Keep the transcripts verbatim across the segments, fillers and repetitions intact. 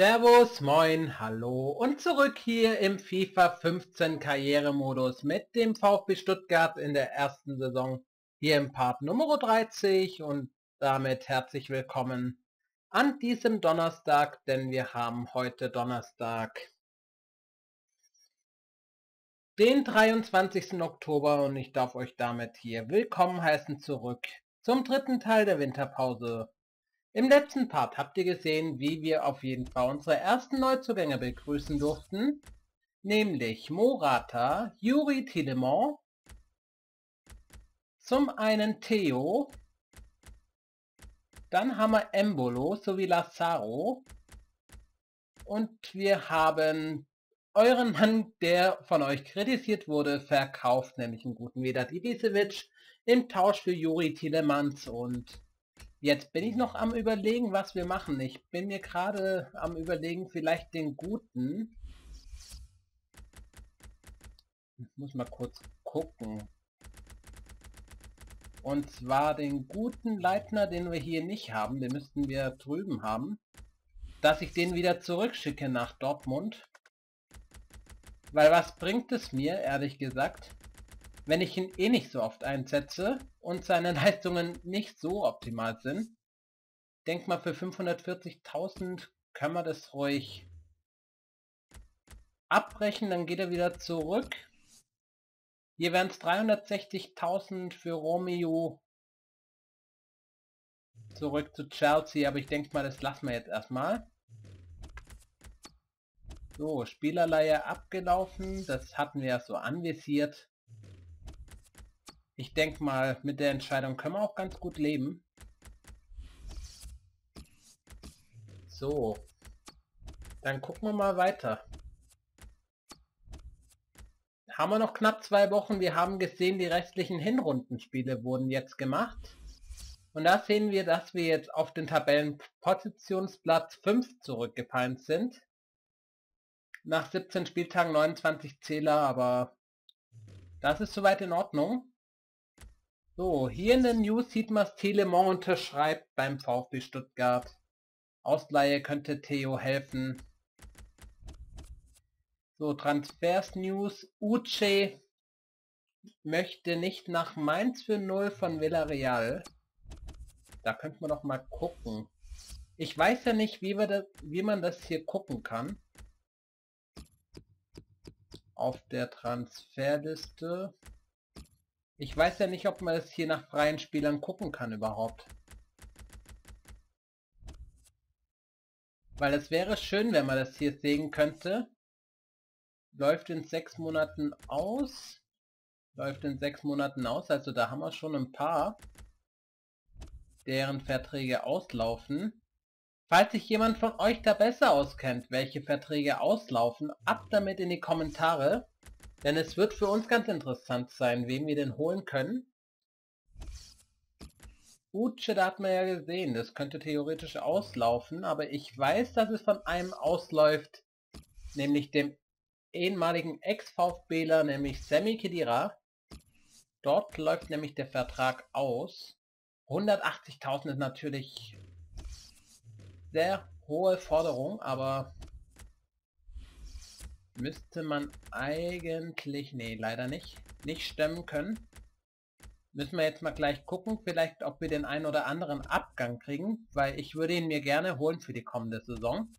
Servus, moin, hallo und zurück hier im FIFA fünfzehn Karrieremodus mit dem VfB Stuttgart in der ersten Saison hier im Part Nummer dreißig und damit herzlich willkommen an diesem Donnerstag, denn wir haben heute Donnerstag den dreiundzwanzigsten Oktober und ich darf euch damit hier willkommen heißen zurück zum dritten Teil der Winterpause. Im letzten Part habt ihr gesehen, wie wir auf jeden Fall unsere ersten Neuzugänge begrüßen durften, nämlich Morata, Youri Tielemans, zum einen Theo, dann haben wir Embolo sowie Lazzaro und wir haben euren Mann, der von euch kritisiert wurde, verkauft, nämlich einen guten Vedad Ibisevic im Tausch für Youri Tielemans und jetzt bin ich noch am Überlegen, was wir machen. Ich bin mir gerade am Überlegen, vielleicht den Guten. Ich muss mal kurz gucken. Und zwar den guten Leitner, den wir hier nicht haben. Den müssten wir drüben haben. Dass ich den wieder zurückschicke nach Dortmund. Weil was bringt es mir, ehrlich gesagt, wenn ich ihn eh nicht so oft einsetze und seine Leistungen nicht so optimal sind. Ich denke mal, für fünfhundertvierzigtausend können wir das ruhig abbrechen, dann geht er wieder zurück. Hier wären es dreihundertsechzigtausend für Romeo zurück zu Chelsea, aber ich denke mal, das lassen wir jetzt erstmal. So, Spielerleihe abgelaufen, das hatten wir ja so anvisiert. Ich denke mal, mit der Entscheidung können wir auch ganz gut leben. So. Dann gucken wir mal weiter. Haben wir noch knapp zwei Wochen. Wir haben gesehen, die restlichen Hinrundenspiele wurden jetzt gemacht. Und da sehen wir, dass wir jetzt auf den Tabellenpositionsplatz fünf zurückgefallen sind. Nach siebzehn Spieltagen neunundzwanzig Zähler, aber das ist soweit in Ordnung. So, hier in den News sieht man, Tielemans unterschreibt beim VfB Stuttgart. Ausleihe könnte Theo helfen. So, Transfers-News. Uche möchte nicht nach Mainz für null von Villarreal. Da könnten wir doch mal gucken. Ich weiß ja nicht, wie, wir das, wie man das hier gucken kann. Auf der Transferliste. Ich weiß ja nicht, ob man das hier nach freien Spielern gucken kann überhaupt. Weil es wäre schön, wenn man das hier sehen könnte. Läuft in sechs Monaten aus. Läuft in sechs Monaten aus, also da haben wir schon ein paar, deren Verträge auslaufen. Falls sich jemand von euch da besser auskennt, welche Verträge auslaufen, ab damit in die Kommentare. Denn es wird für uns ganz interessant sein, wen wir denn holen können. Uche, da hat man ja gesehen, das könnte theoretisch auslaufen, aber ich weiß, dass es von einem ausläuft, nämlich dem ehemaligen Ex-VfBler, nämlich Sami Khedira. Dort läuft nämlich der Vertrag aus. hundertachtzigtausend ist natürlich sehr hohe Forderung, aber müsste man eigentlich, nee, leider nicht, nicht stemmen können. Müssen wir jetzt mal gleich gucken, vielleicht ob wir den einen oder anderen Abgang kriegen, weil ich würde ihn mir gerne holen für die kommende Saison.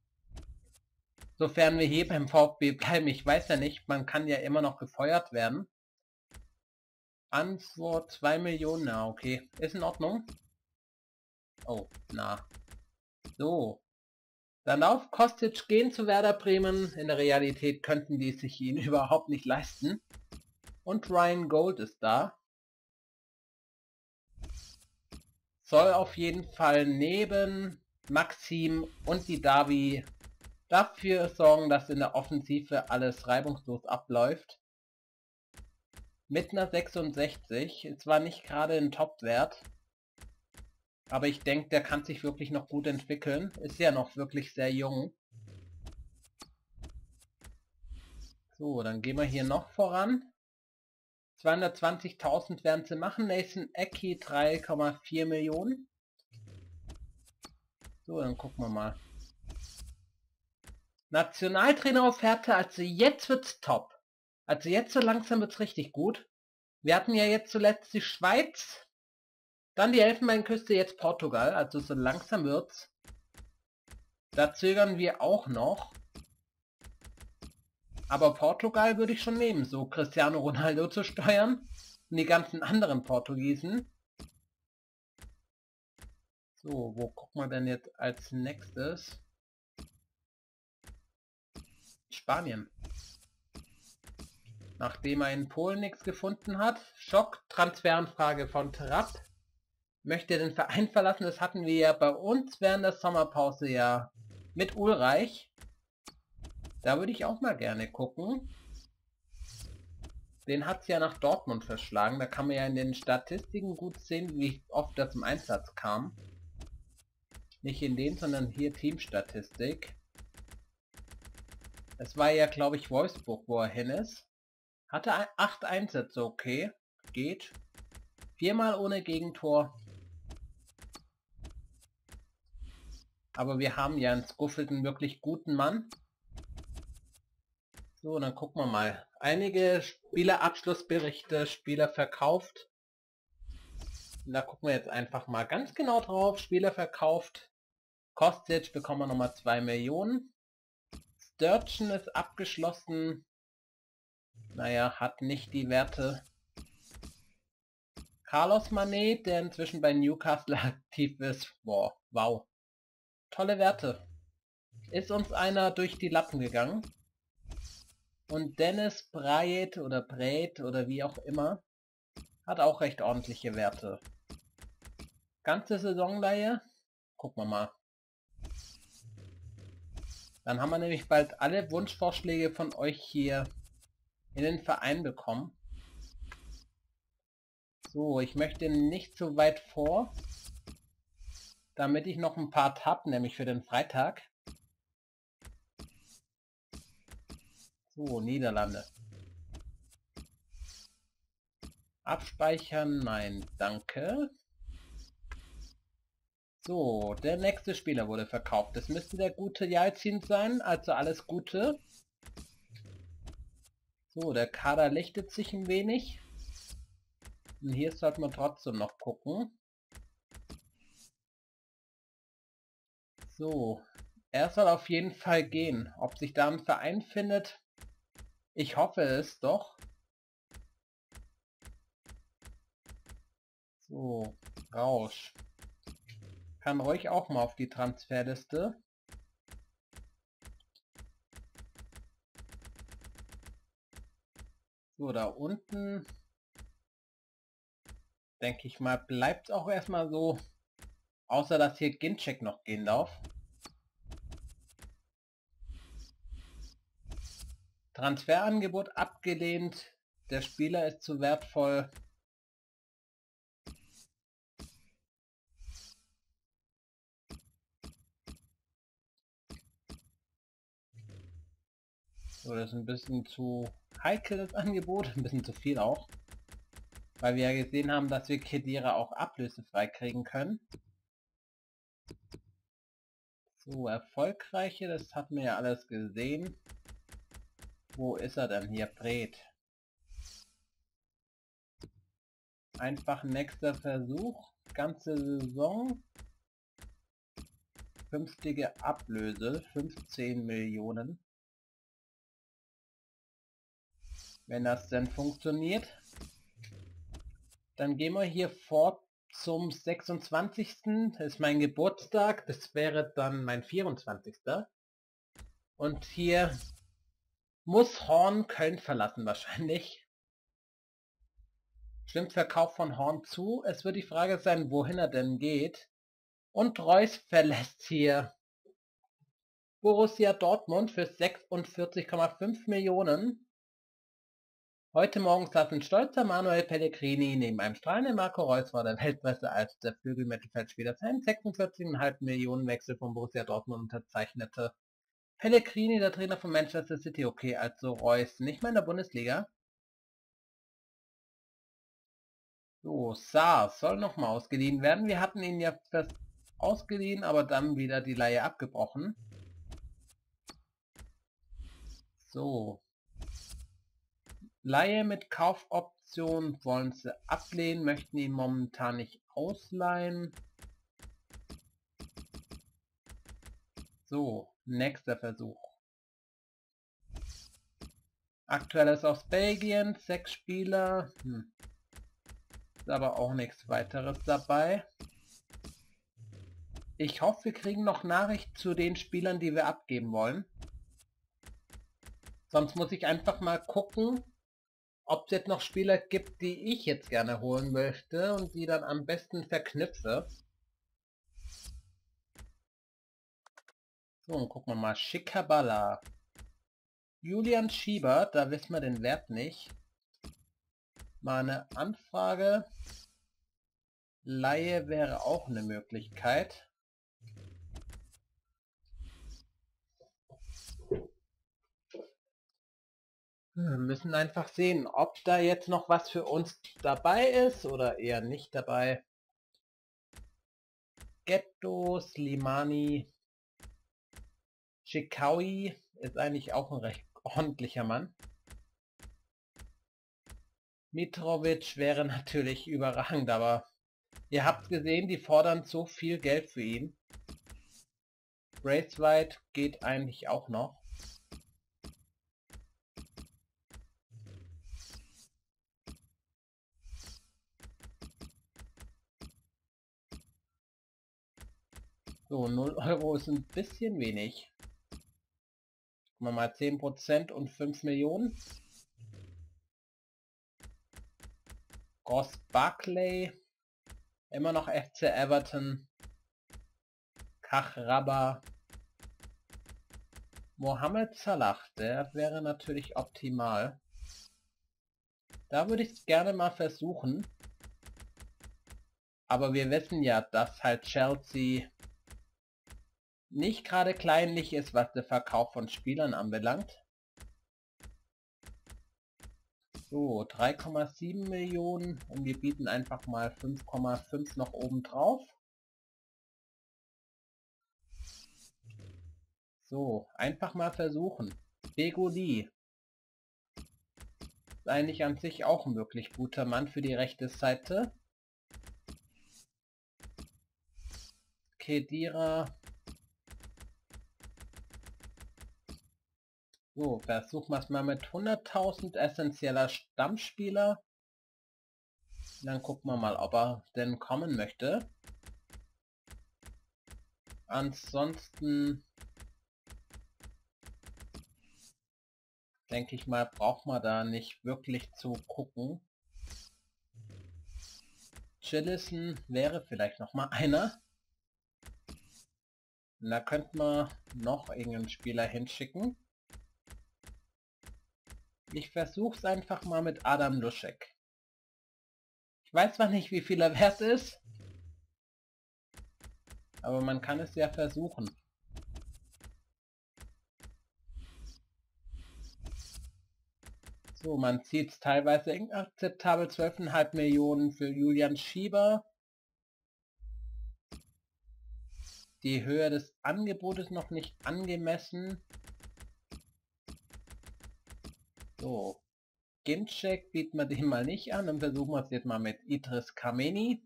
Sofern wir hier beim VfB bleiben, ich weiß ja nicht, man kann ja immer noch gefeuert werden. Antwort zwei Millionen, na okay, ist in Ordnung. Oh, na. So. Dann auf Kostic gehen zu Werder Bremen. In der Realität könnten die sich ihn überhaupt nicht leisten. Und Ryan Gold ist da. Soll auf jeden Fall neben Maxim und die Davi dafür sorgen, dass in der Offensive alles reibungslos abläuft. Mit einer sechsundsechzig. Ist zwar nicht gerade ein Top-Wert. Aber ich denke, der kann sich wirklich noch gut entwickeln. Ist ja noch wirklich sehr jung. So, dann gehen wir hier noch voran. zweihundertzwanzigtausend werden sie machen. Nathan Eki drei Komma vier Millionen. So, dann gucken wir mal. Nationaltrainer auf Hertha, also jetzt wird's top. Also jetzt so langsam wird's richtig gut. Wir hatten ja jetzt zuletzt die Schweiz, dann die Elfenbeinküste, jetzt Portugal. Also so langsam wird's. Da zögern wir auch noch. Aber Portugal würde ich schon nehmen, so Cristiano Ronaldo zu steuern. Und die ganzen anderen Portugiesen. So, wo gucken wir denn jetzt als nächstes? Spanien. Nachdem er in Polen nichts gefunden hat. Schock, Transferanfrage von Trapp. Möchte den Verein verlassen, das hatten wir ja bei uns während der Sommerpause ja mit Ulreich. Da würde ich auch mal gerne gucken. Den hat es ja nach Dortmund verschlagen. Da kann man ja in den Statistiken gut sehen, wie oft er zum Einsatz kam. Nicht in den, sondern hier Teamstatistik. Es war ja, glaube ich, Wolfsburg, wo er hin ist. Hatte acht Einsätze, okay. Geht. Viermal ohne Gegentor. Aber wir haben ja einen Skuffelten wirklich guten Mann. So, dann gucken wir mal. Einige Spielerabschlussberichte, Spieler verkauft. Da gucken wir jetzt einfach mal ganz genau drauf. Spieler verkauft. Kostic bekommen wir nochmal zwei Millionen. Sturgeon ist abgeschlossen. Naja, hat nicht die Werte. Carlos Mané, der inzwischen bei Newcastle aktiv ist. Boah, wow. Tolle Werte. Ist uns einer durch die Lappen gegangen. Und Dennis Breit oder Breit oder wie auch immer, hat auch recht ordentliche Werte. Ganze Saisonleihe, gucken wir mal. Dann haben wir nämlich bald alle Wunschvorschläge von euch hier in den Verein bekommen. So, ich möchte nicht so weit vor, damit ich noch ein Part habe, nämlich für den Freitag. So, Niederlande. Abspeichern, nein, danke. So, der nächste Spieler wurde verkauft. Das müsste der gute Jalcin sein, also alles Gute. So, der Kader lichtet sich ein wenig. Und hier sollten wir trotzdem noch gucken. So, er soll auf jeden Fall gehen. Ob sich da ein Verein findet... Ich hoffe es doch. So, Rausch. Kann ruhig auch mal auf die Transferliste. So, da unten. Denke ich mal, bleibt es auch erstmal so. Außer, dass hier Gintcheck noch gehen darf. Transferangebot abgelehnt. Der Spieler ist zu wertvoll. So, das ist ein bisschen zu heikel, das Angebot. Ein bisschen zu viel auch. Weil wir ja gesehen haben, dass wir Khedira auch ablösefrei kriegen können. So, erfolgreiche, das hatten wir ja alles gesehen. Wo ist er denn hier? Brett. Einfach nächster Versuch. Ganze Saison. Künftige Ablöse. fünfzehn Millionen. Wenn das denn funktioniert. Dann gehen wir hier fort zum sechsundzwanzigsten Das ist mein Geburtstag. Das wäre dann mein vierundzwanzigsten Und hier... Muss Horn Köln verlassen wahrscheinlich. Stimmt Verkauf von Horn zu. Es wird die Frage sein, wohin er denn geht. Und Reus verlässt hier Borussia Dortmund für sechsundvierzig Komma fünf Millionen. Heute morgens saß ein stolzer Manuel Pellegrini neben einem strahlenden Marco Reus vor der Weltpresse, als der Flügel-Mittelfeldspieler seinen sechsundvierzig Komma fünf Millionen Wechsel von Borussia Dortmund unterzeichnete. Pellegrini, der Trainer von Manchester City, okay, also Reus, nicht mal in der Bundesliga. So, Saar soll nochmal ausgeliehen werden. Wir hatten ihn ja fast ausgeliehen, aber dann wieder die Leihe abgebrochen. So. Leihe mit Kaufoption wollen sie ablehnen, möchten ihn momentan nicht ausleihen. So, nächster Versuch. Aktuell ist aus Belgien, sechs Spieler. Hm. Ist aber auch nichts weiteres dabei. Ich hoffe, wir kriegen noch Nachricht zu den Spielern, die wir abgeben wollen. Sonst muss ich einfach mal gucken, ob es jetzt noch Spieler gibt, die ich jetzt gerne holen möchte und die dann am besten verknüpfe. So, gucken wir mal. Schikabala. Julian Schiebert, da wissen wir den Wert nicht. Mal eine Anfrage. Leihe wäre auch eine Möglichkeit. Wir müssen einfach sehen, ob da jetzt noch was für uns dabei ist oder eher nicht dabei. Ghetto, Slimani, Chikaui ist eigentlich auch ein recht ordentlicher Mann. Mitrovic wäre natürlich überragend, aber ihr habt gesehen, die fordern so viel Geld für ihn. Braithwaite geht eigentlich auch noch. So, null Euro ist ein bisschen wenig. Gucken wir mal, zehn Prozent und fünf Millionen. Ross Barkley. Immer noch F C Everton. Kachraba. Mohamed Salah, der wäre natürlich optimal. Da würde ich es gerne mal versuchen. Aber wir wissen ja, dass halt Chelsea nicht gerade kleinlich ist, was der Verkauf von Spielern anbelangt. So, drei Komma sieben Millionen und wir bieten einfach mal fünf Komma fünf noch oben drauf. So, einfach mal versuchen. Begoli. Ist eigentlich an sich auch ein wirklich guter Mann für die rechte Seite. Khedira. So, versuchen wir es mal mit hunderttausend essentieller Stammspieler. Dann gucken wir mal, ob er denn kommen möchte. Ansonsten denke ich mal, braucht man da nicht wirklich zu gucken. Chilison wäre vielleicht nochmal einer. Und da könnte man noch irgendeinen Spieler hinschicken. Ich versuche es einfach mal mit Adam Luschek. Ich weiß zwar nicht, wie viel er wert ist, aber man kann es ja versuchen. So, man zieht es teilweise inakzeptabel. zwölf Komma fünf Millionen für Julian Schieber. Die Höhe des Angebotes noch nicht angemessen. So, Gintcheck bieten wir den mal nicht an, dann versuchen wir es jetzt mal mit Idris Kameni.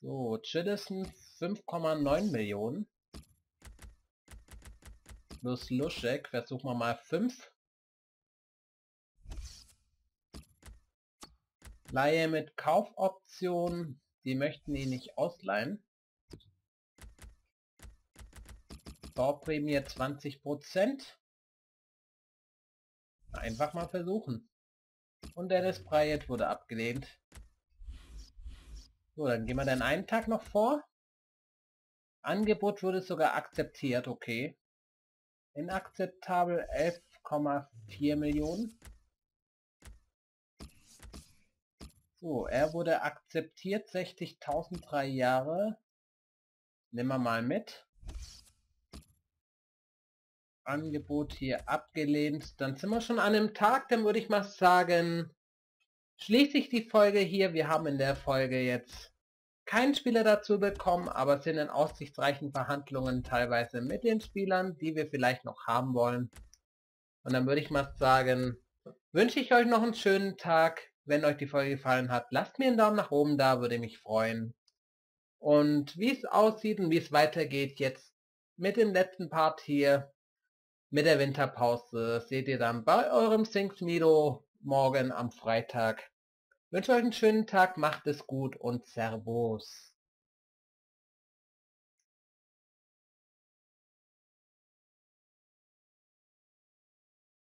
So, Chilison fünf Komma neun Millionen. Plus Luschek, versuchen wir mal fünf. Leihe mit Kaufoption, die möchten ihn nicht ausleihen. Bauprämie zwanzig Prozent. Einfach mal versuchen. Und Dennis Bryant wurde abgelehnt. So, dann gehen wir dann einen Tag noch vor. Angebot wurde sogar akzeptiert, okay. Inakzeptabel elf Komma vier Millionen. So, er wurde akzeptiert, sechzigtausend, drei Jahre. Nehmen wir mal mit. Angebot hier abgelehnt. Dann sind wir schon an einem Tag, dann würde ich mal sagen, schließe ich die Folge hier. Wir haben in der Folge jetzt keinen Spieler dazu bekommen, aber sind in aussichtsreichen Verhandlungen teilweise mit den Spielern, die wir vielleicht noch haben wollen. Und dann würde ich mal sagen, wünsche ich euch noch einen schönen Tag. Wenn euch die Folge gefallen hat, lasst mir einen Daumen nach oben da, würde mich freuen. Und wie es aussieht und wie es weitergeht jetzt mit dem letzten Part hier, mit der Winterpause, seht ihr dann bei eurem Sync-Mido morgen am Freitag. Ich wünsche euch einen schönen Tag, macht es gut und Servus.